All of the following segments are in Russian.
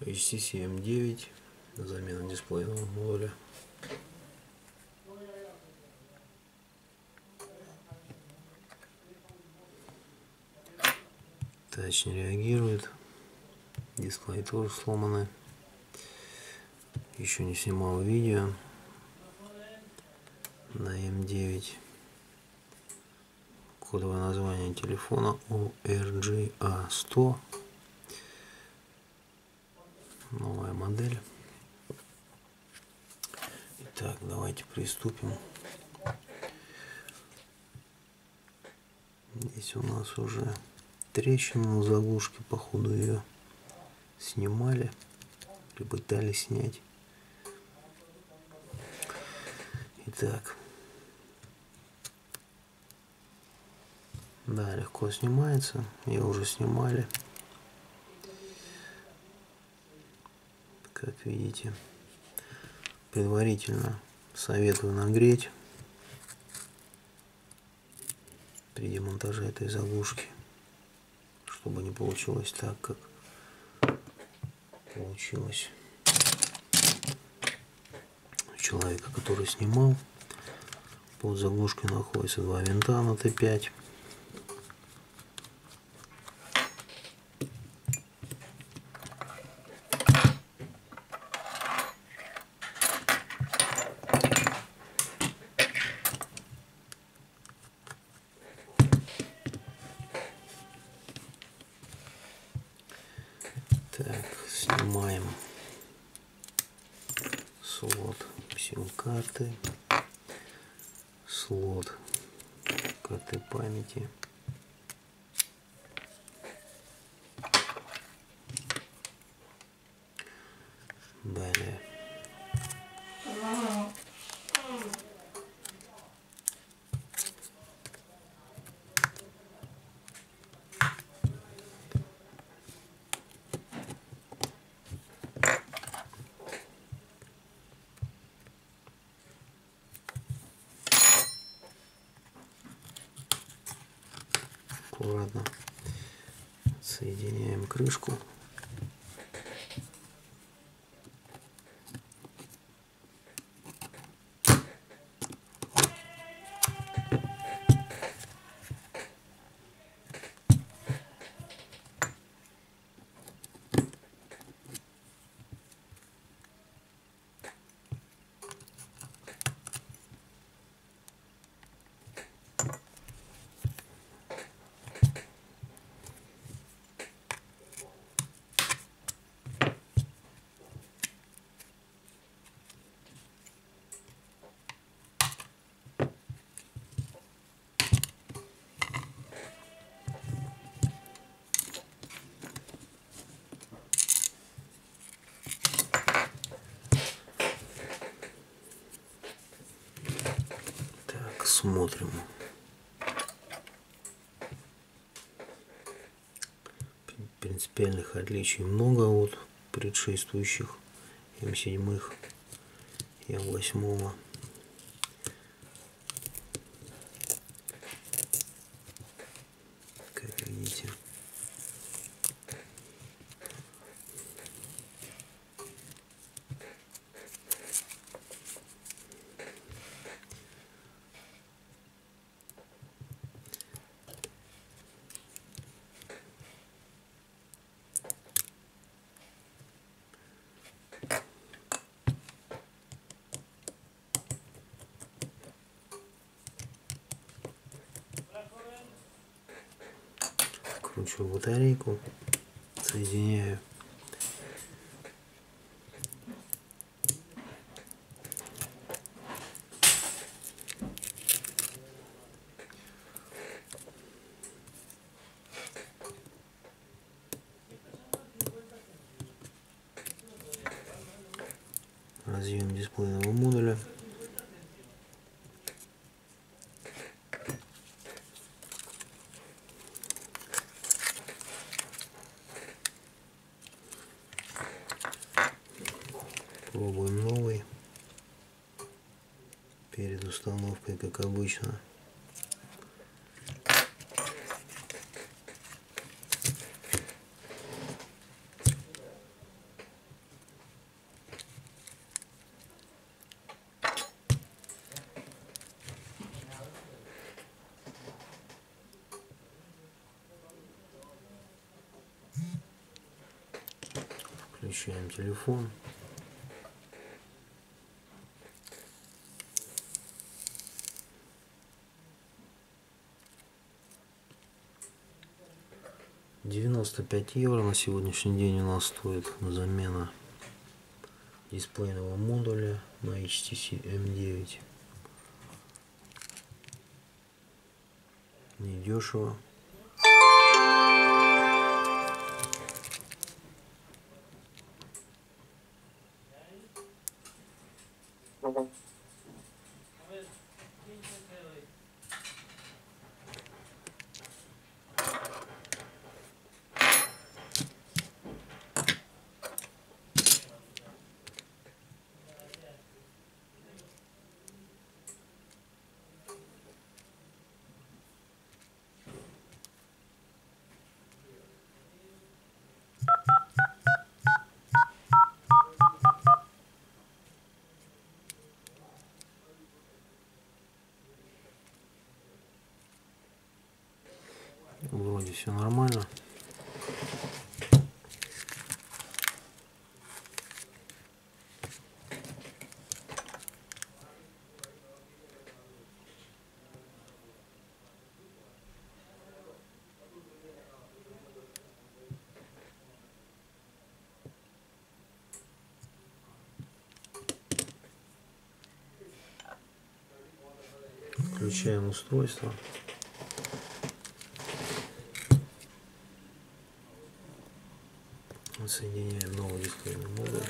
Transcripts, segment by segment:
HTC M9, замена дисплейного модуля. Тач не реагирует, дисплей тоже сломаны. Еще не снимал видео на M9. Кодовое название телефона URGA100. Новая модель. Итак, давайте приступим. Здесь у нас уже трещину, заглушки походу ее снимали или пытались снять. Итак, да, легко снимается, ее уже снимали, как видите. Предварительно советую нагреть при демонтаже этой заглушки, чтобы не получилось так, как получилось у человека, который снимал. Под заглушкой находится два винта на Т5. Так, снимаем слот сим-карты, слот карты памяти, далее аккуратно соединяем крышку. Смотрим. Принципиальных отличий много от предшествующих М7 и М8. Как видите. Включу батарейку, соединяю разъем дисплейного модуля. Пробуем новый перед установкой, как обычно. Включаем телефон. €95 на сегодняшний день у нас стоит замена дисплейного модуля на HTC M9. Недешево. Вроде все нормально. Включаем устройство. Соединяем новый дисплейный модуль.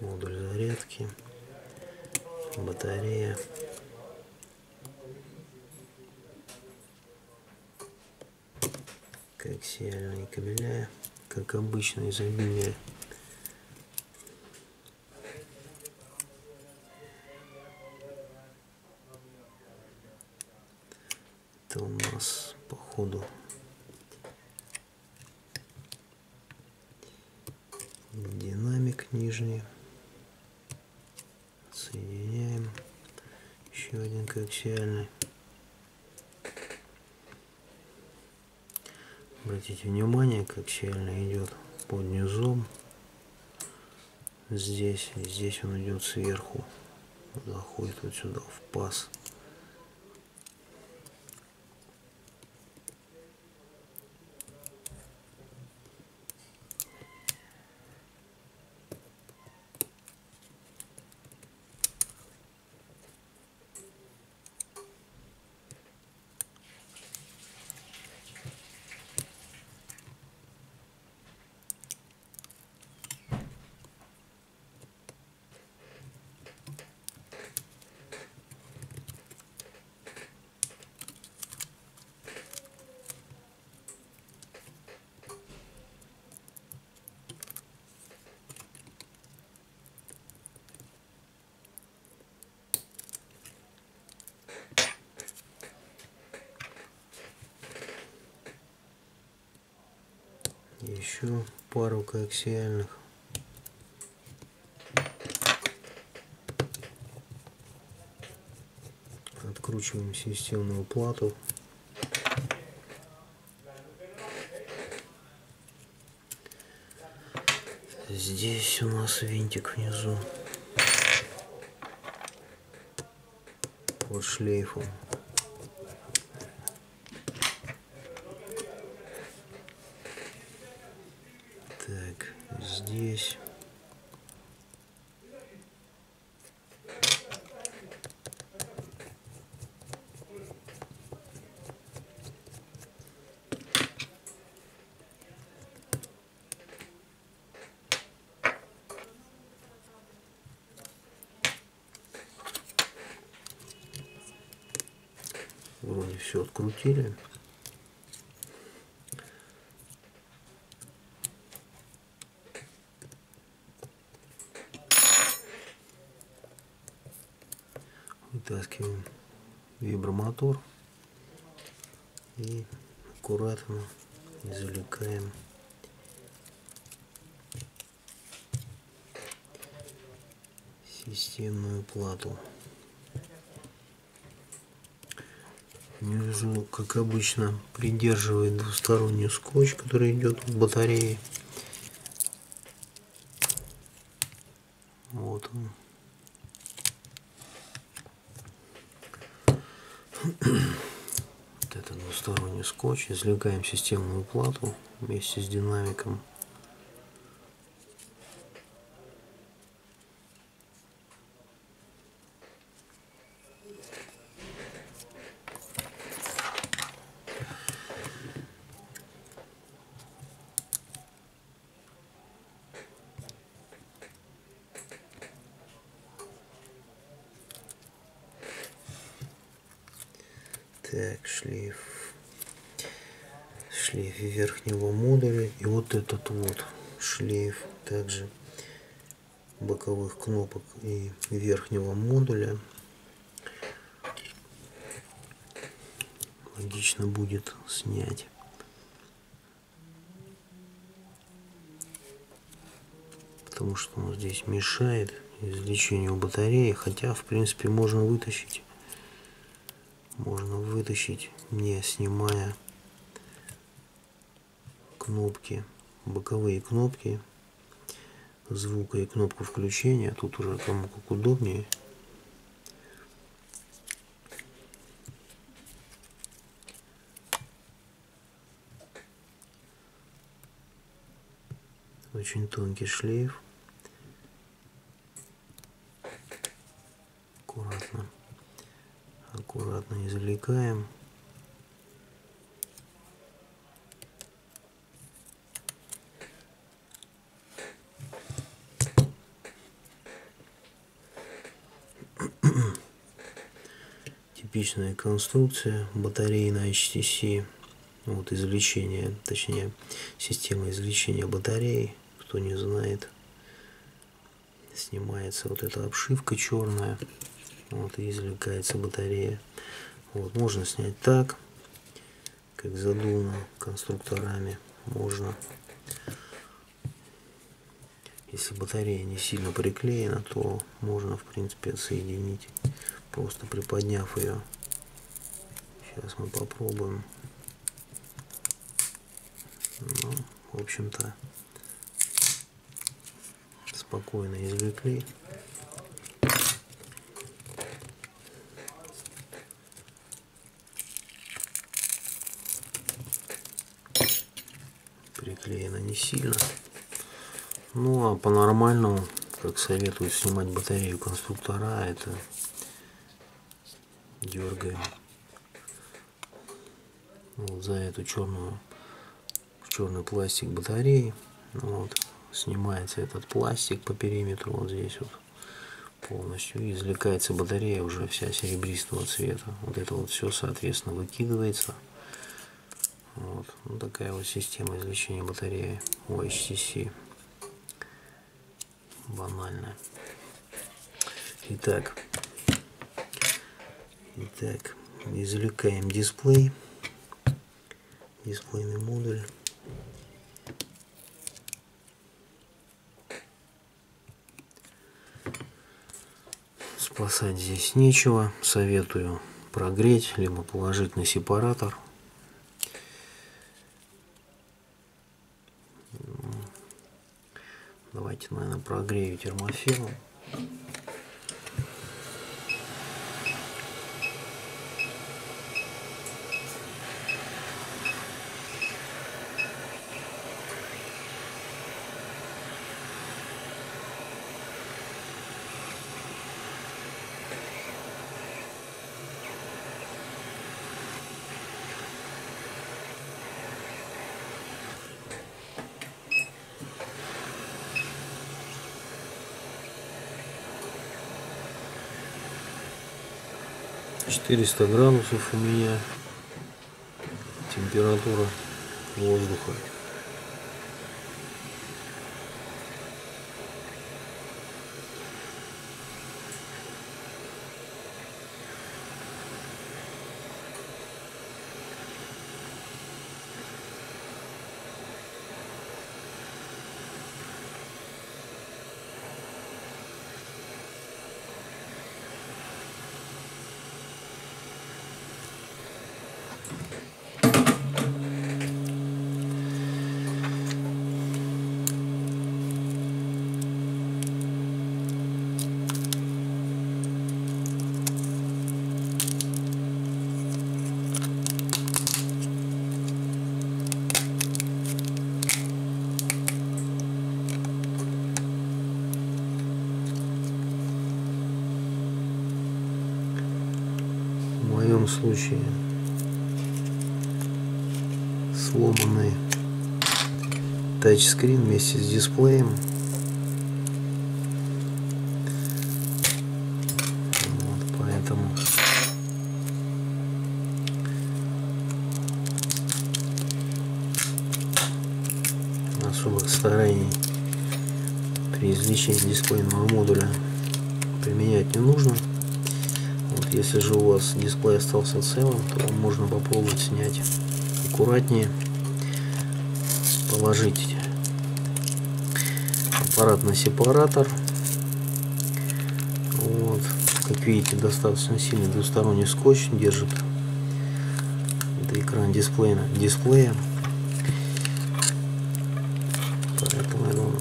Модуль зарядки, батарея. Коаксиальные кабеля, как обычно, изобилие. Это у нас по ходу динамик нижний. Соединяем еще один коаксиальный. Обратите внимание, как сильно идет под низом. Здесь он идет сверху. Заходит вот сюда в паз. Еще пару коаксиальных. Откручиваем системную плату. Здесь у нас винтик внизу под шлейфом. Так, здесь вроде все открутили. Вытаскиваем вибромотор, и аккуратно извлекаем системную плату. Внизу, как обычно, придерживает двусторонний скотч, который идет в батарее. Вот он. Вот это двусторонний скотч. Извлекаем системную плату вместе с динамиком. Так, шлейф верхнего модуля, и вот этот вот шлейф также боковых кнопок и верхнего модуля. Логично будет снять. Потому что он здесь мешает извлечению батареи, хотя в принципе можно вытащить. Можно вытащить, не снимая кнопки, боковые кнопки звука и кнопку включения. Тут уже кому как удобнее. Очень тонкий шлейф. Аккуратно извлекаем. Типичная конструкция батареи на HTC. Вот извлечение, точнее система извлечения батареи. Кто не знает, снимается вот эта обшивка черная. Вот и извлекается батарея. Вот, можно снять так, как задумано конструкторами. Можно. Если батарея не сильно приклеена, то можно, в принципе, отсоединить, просто приподняв ее. Сейчас мы попробуем. Ну, в общем-то, спокойно извлекли. Приклеена не сильно. Ну а по-нормальному, как советуют снимать батарею конструктора, это дергаем вот за эту черный пластик батареи. Вот, снимается этот пластик по периметру вот здесь вот полностью, и извлекается батарея уже вся серебристого цвета. Вот это вот все соответственно выкидывается. Вот. Вот такая вот система извлечения батареи у HTC. Банально. Итак, извлекаем дисплей. Дисплейный модуль. Спасать здесь нечего. Советую прогреть, либо положить на сепаратор. Давайте, наверное, прогрею термофилом. . 400 градусов у меня температура воздуха. случае сломанный тачскрин вместе с дисплеем. Вот, поэтому особых стараний при извлечении дисплейного модуля применять не нужно. Если же у вас дисплей остался целым, то можно попробовать снять аккуратнее, положить аппарат на сепаратор. Вот. Как видите, достаточно сильный двусторонний скотч держит это экран дисплея. Поэтому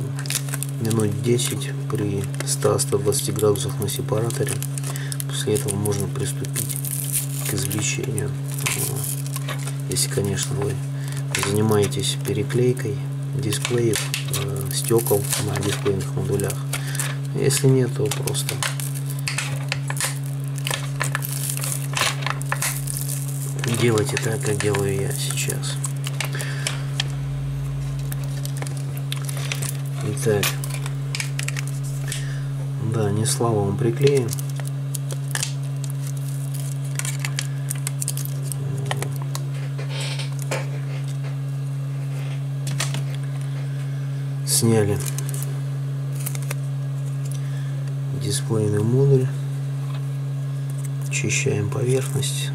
минут 10 при 100-120 градусах на сепараторе. После этого можно приступить к извлечению. Если, конечно, вы занимаетесь переклейкой дисплеев, стекол на дисплейных модулях. Если нет, то просто делайте так, как делаю я сейчас. Итак, да, не слабым приклеим. Сняли дисплейный модуль, очищаем поверхность.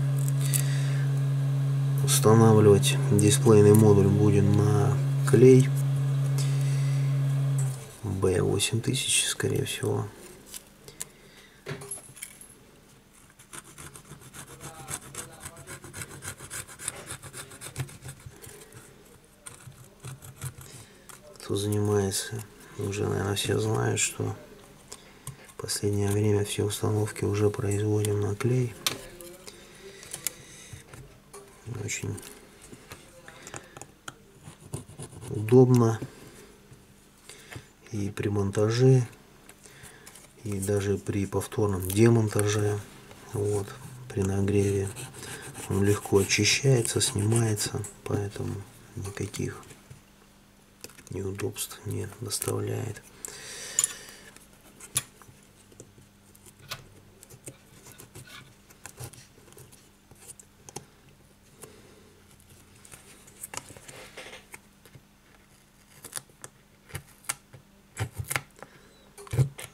Устанавливать дисплейный модуль будем на клей B8000, скорее всего. Занимается, уже, наверное, все знают, что в последнее время все установки уже производим на клей. Очень удобно и при монтаже, и даже при повторном демонтаже. Вот, при нагреве он легко очищается, снимается, поэтому никаких неудобств не доставляет.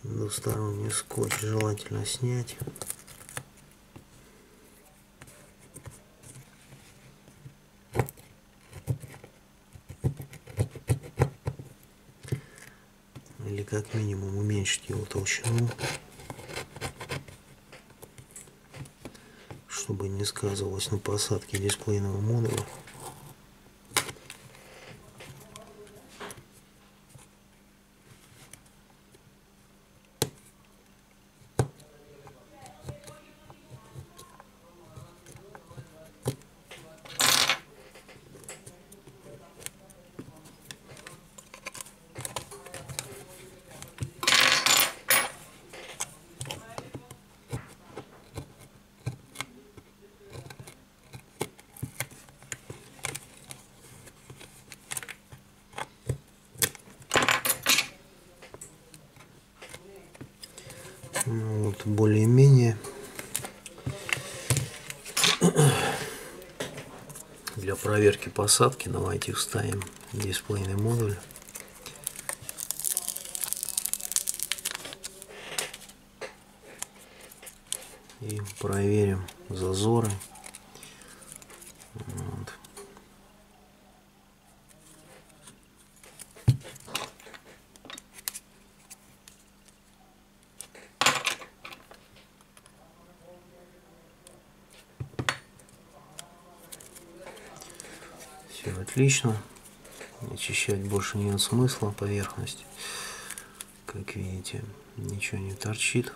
Двусторонний скотч желательно снять. Как минимум уменьшить его толщину, чтобы не сказывалось на посадке дисплейного модуля. Вот, более-менее для проверки посадки давайте вставим дисплейный модуль. И проверим зазоры. Вот. все отлично. Очищать больше нет смысла, поверхность, как видите, ничего не торчит.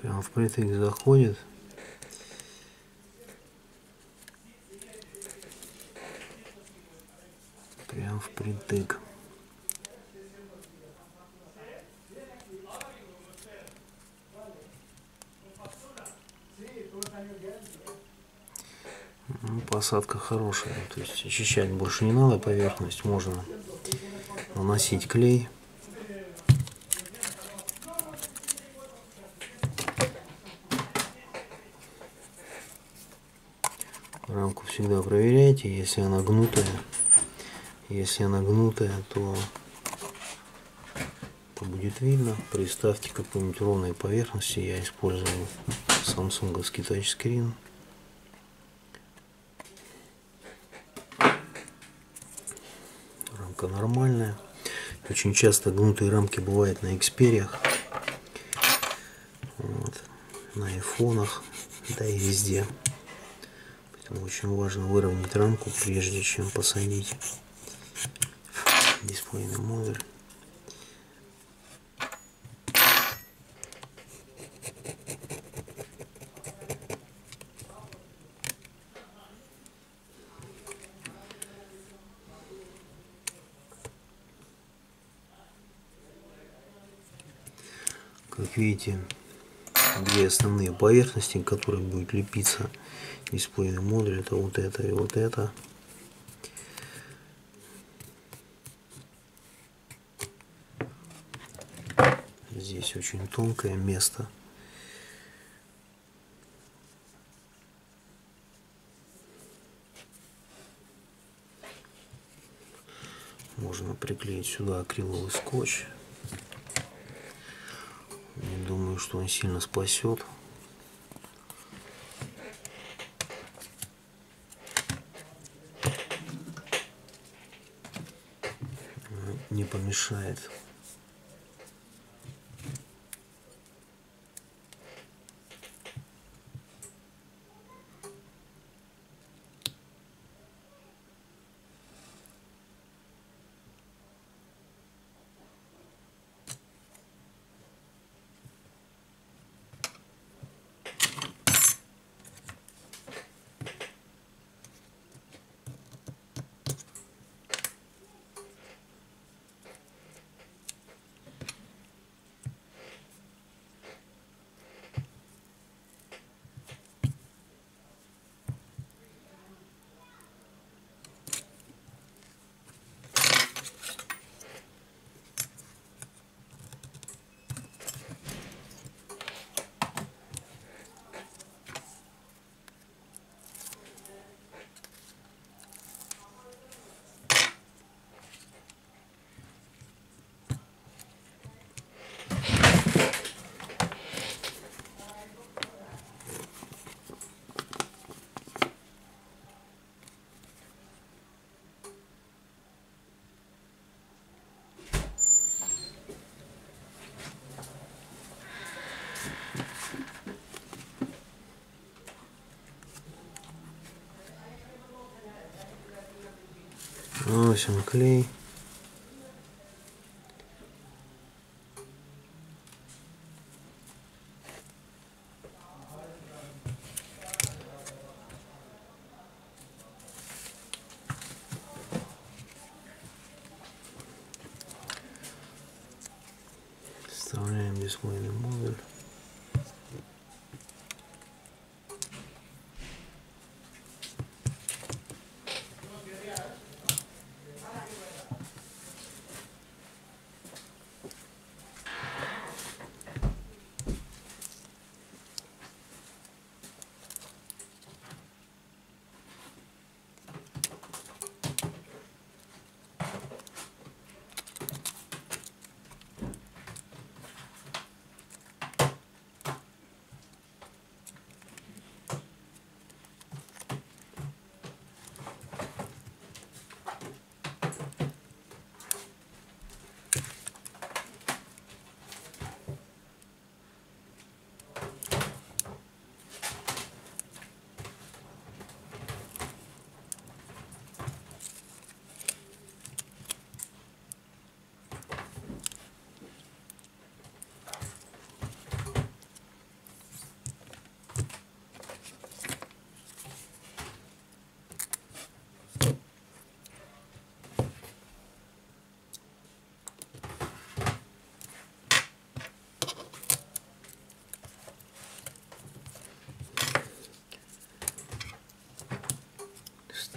Прям впритык заходит. Прям впритык. Ну, посадка хорошая. То есть очищать больше не надо. Поверхность можно наносить клей. Рамку всегда проверяйте, если она гнутая. Если она гнутая, то будет видно. Приставьте какой-нибудь ровной поверхности. Я использую самсунговский тачскрин. Рамка нормальная. Очень часто гнутые рамки бывают на Xperiях, вот, на айфонах, да и везде. Очень важно выровнять рамку, прежде чем посадить дисплейный модуль. Как видите, две основные поверхности, которые будет лепиться дисплейный модуль, это вот это и вот это. Здесь очень тонкое место. Можно приклеить сюда акриловый скотч. Не думаю, что он сильно спасет. Не помешает. Наносим клей. Вставляем дисплейный модуль.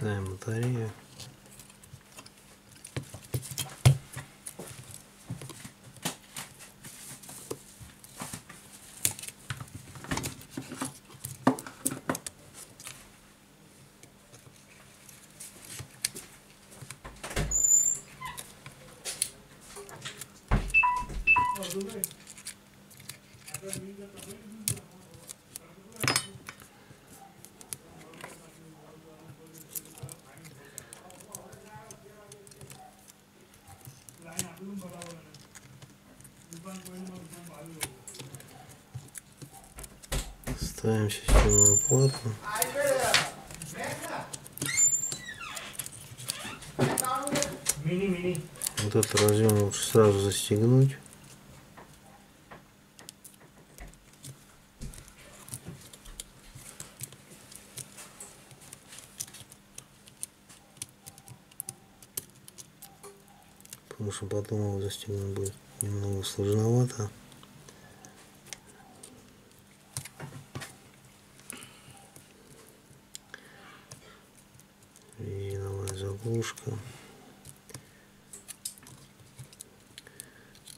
Ставим батарею. Ставим системную плату. Вот этот разъем лучше сразу застегнуть. Потому что потом его застегнуть будет немного сложновато.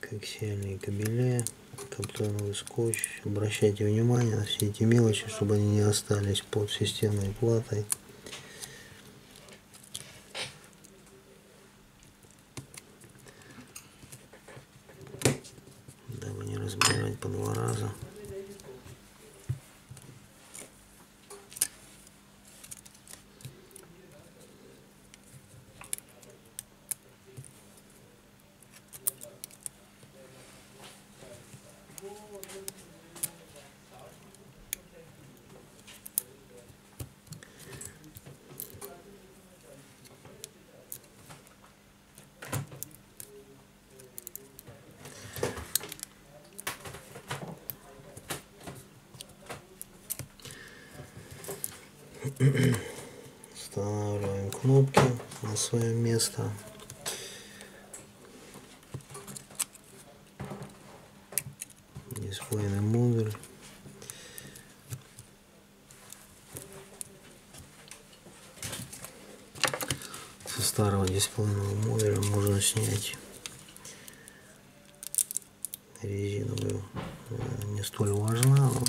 Коаксиальные кабеля, каптановый скотч. Обращайте внимание на все эти мелочи, чтобы они не остались под системной платой. Дабы не разбирать по два раза. Устанавливаем кнопки на свое место. Дисплейный модуль. Со старого дисплейного модуля можно снять резиновую. Она не столь важна, но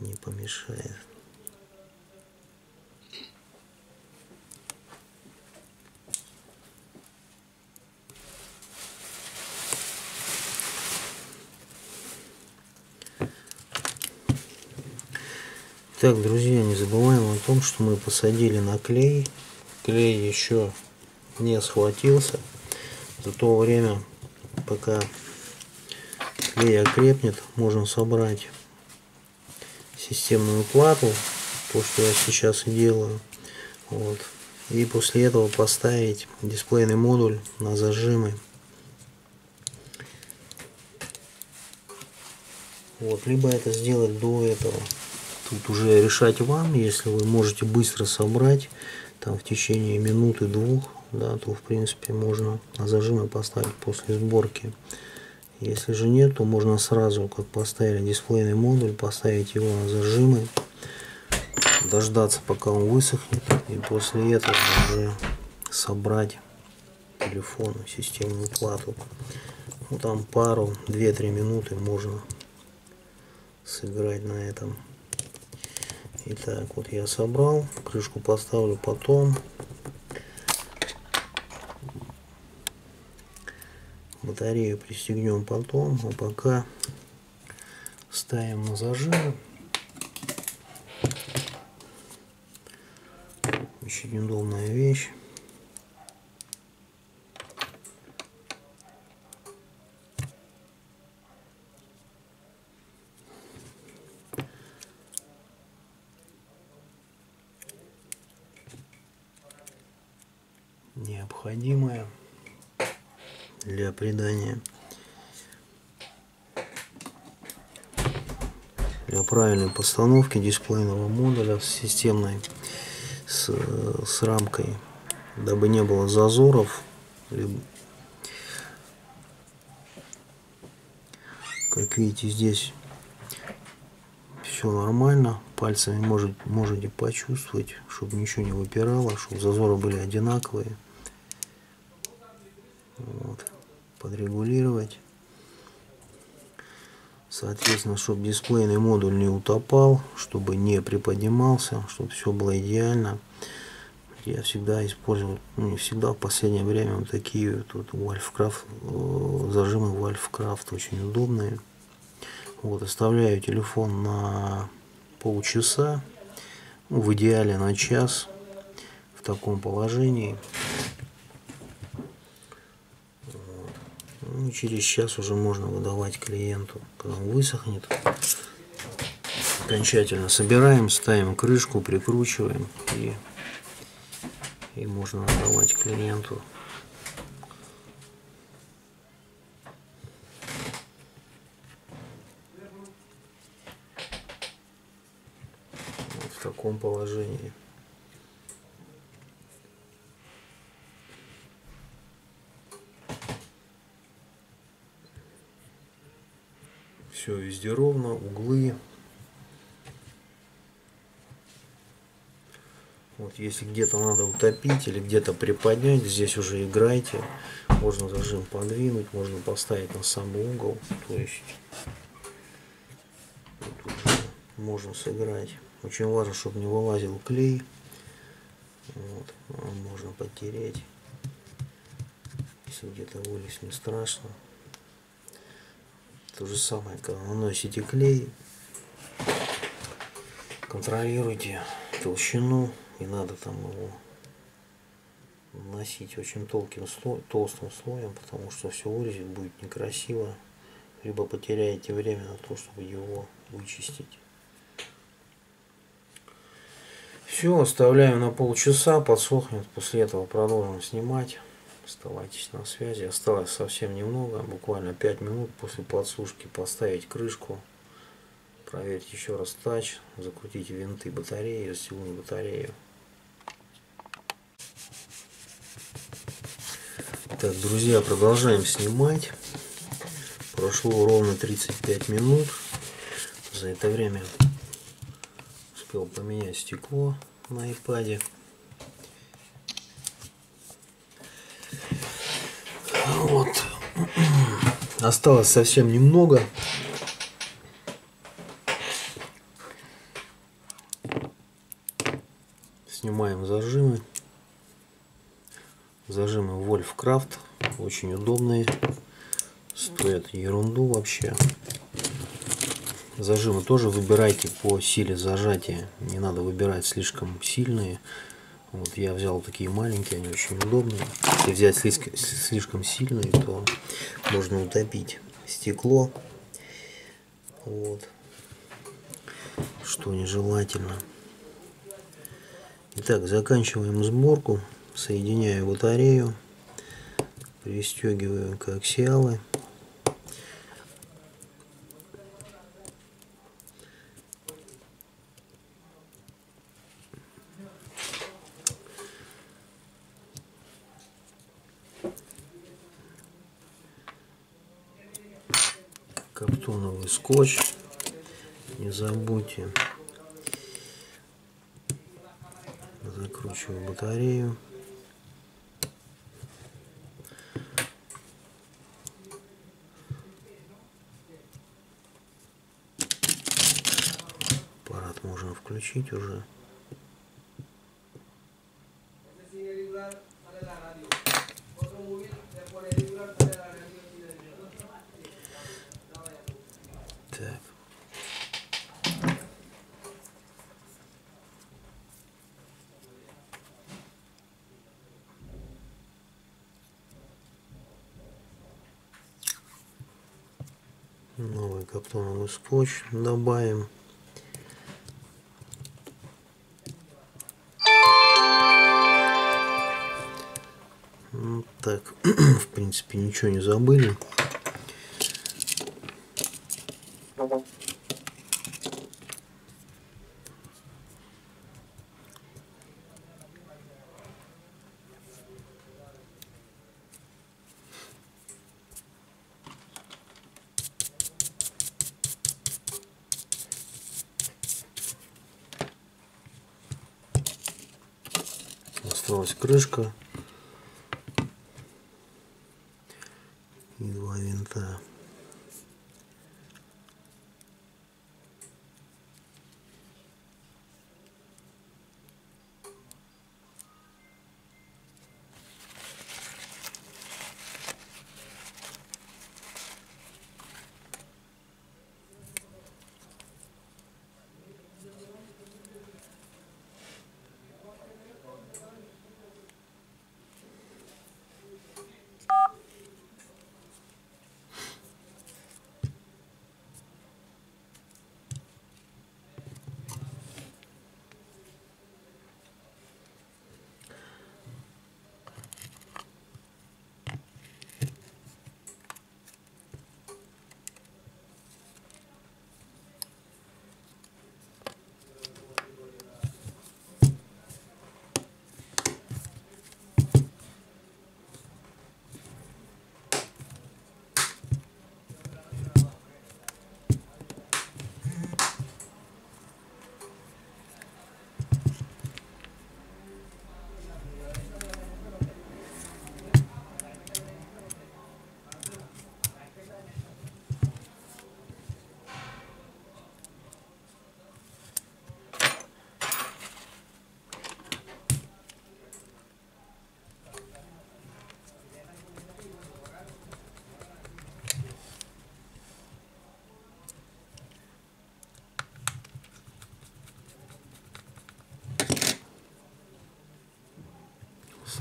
не помешает. Так, друзья, не забываем о том, что мы посадили на клей. Клей еще не схватился. За то время, пока клей окрепнет, можем собрать системную плату, то, что я сейчас и делаю. Вот. И после этого поставить дисплейный модуль на зажимы. Вот. Либо это сделать до этого. Тут уже решать вам, если вы можете быстро собрать там в течение минуты-двух, да, то в принципе можно зажимы поставить после сборки. Если же нет, то можно сразу, как поставили дисплейный модуль, поставить его на зажимы, дождаться, пока он высохнет, и после этого уже собрать телефон, системную плату. Ну, там пару, 2-3 минуты можно сыграть на этом. Итак, вот я собрал, крышку поставлю потом. Батарею пристегнем потом, а пока ставим на зажим. Очень неудобная вещь. Необходимое для придания, для правильной постановки дисплейного модуля с системной, с рамкой, дабы не было зазоров, как видите, здесь все нормально, пальцами можете почувствовать, чтобы ничего не выпирало, чтобы зазоры были одинаковые. Вот. Подрегулировать, соответственно, чтобы дисплейный модуль не утопал, чтобы не приподнимался, чтобы все было идеально. Я всегда использую, ну не всегда, в последнее время вот такие тут Wolfcraft, зажимы Wolfcraft очень удобные. Вот, оставляю телефон на полчаса, ну, в идеале на час в таком положении. Ну, через час уже можно выдавать клиенту, когда он высохнет. Окончательно собираем, ставим крышку, прикручиваем и можно отдавать клиенту. Вот в таком положении. Все везде ровно, углы. Вот, если где-то надо утопить или где-то приподнять, здесь уже играйте. Можно зажим подвинуть, можно поставить на самый угол. То есть тут можно сыграть. Очень важно, чтобы не вылазил клей. Вот, можно потереть. Если где-то вылез, не страшно. То же самое, когда наносите клей, контролируйте толщину. Не надо там его наносить очень толстым слоем, потому что все вылезет, будет некрасиво, либо потеряете время на то, чтобы его вычистить. Все, оставляем на полчаса, подсохнет, после этого продолжим снимать. Оставайтесь на связи, осталось совсем немного, буквально 5 минут после подсушки поставить крышку. Проверьте еще раз тач, закрутите винты батареи, расстегните батарею. Так, друзья, продолжаем снимать. Прошло ровно 35 минут. За это время успел поменять стекло на iPad. Вот. Осталось совсем немного. Снимаем зажимы. Зажимы Wolfcraft очень удобные. Стоят ерунду вообще. Зажимы тоже выбирайте по силе зажатия. Не надо выбирать слишком сильные. Вот я взял такие маленькие, они очень удобные. Если взять слишком сильные, то можно утопить стекло. Вот. Что нежелательно. Итак, заканчиваем сборку. Соединяю батарею. Пристегиваю коаксиалы. Картоновый скотч, не забудьте. Закручиваю батарею. Аппарат можно включить уже. Новый каптоновый скотч добавим. Вот так, в принципе, ничего не забыли. осталась крышка и два винта.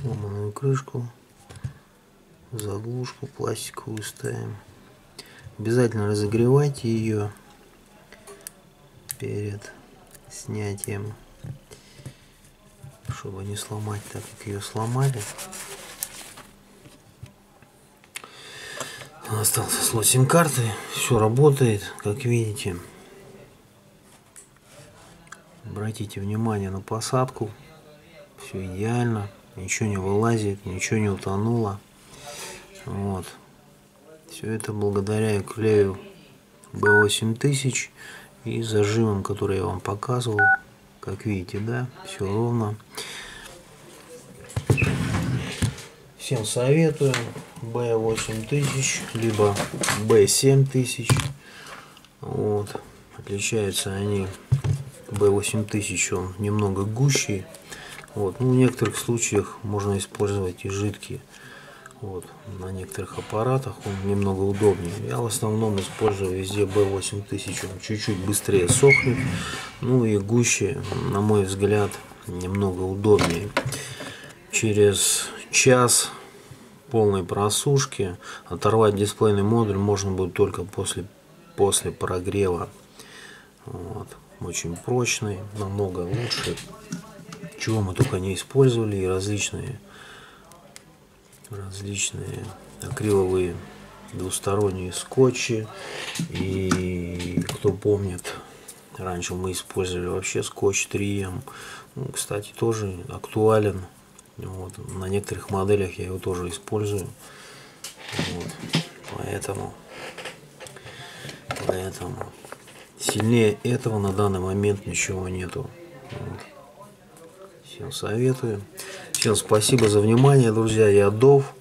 Сломанную крышку, заглушку пластиковую ставим. Обязательно разогревайте ее перед снятием, чтобы не сломать, так как ее сломали. Остался слот сим-карты, все работает, как видите. Обратите внимание на посадку, все идеально. Ничего не вылазит, ничего не утонуло. Вот. Все это благодаря клею B8000 и зажимам, которые я вам показывал. Как видите, да, все ровно. Всем советую B8000, либо B7000. Вот. Отличаются они. B8000 он немного гуще. Вот. Ну, в некоторых случаях можно использовать и жидкие. Вот. На некоторых аппаратах он немного удобнее. Я в основном использую везде B8000. Он чуть-чуть быстрее сохнет. Ну и гуще, на мой взгляд, немного удобнее. Через час полной просушки оторвать дисплейный модуль можно будет только после прогрева. Вот. Очень прочный, намного лучше. Чего мы только не использовали, и различные акриловые двусторонние скотчи. И кто помнит, раньше мы использовали вообще скотч 3М. Ну, кстати, тоже актуален. Вот. На некоторых моделях я его тоже использую. Вот. Поэтому сильнее этого на данный момент ничего нету. Вот. Всем советую. Всем спасибо за внимание, друзья. Я Дов.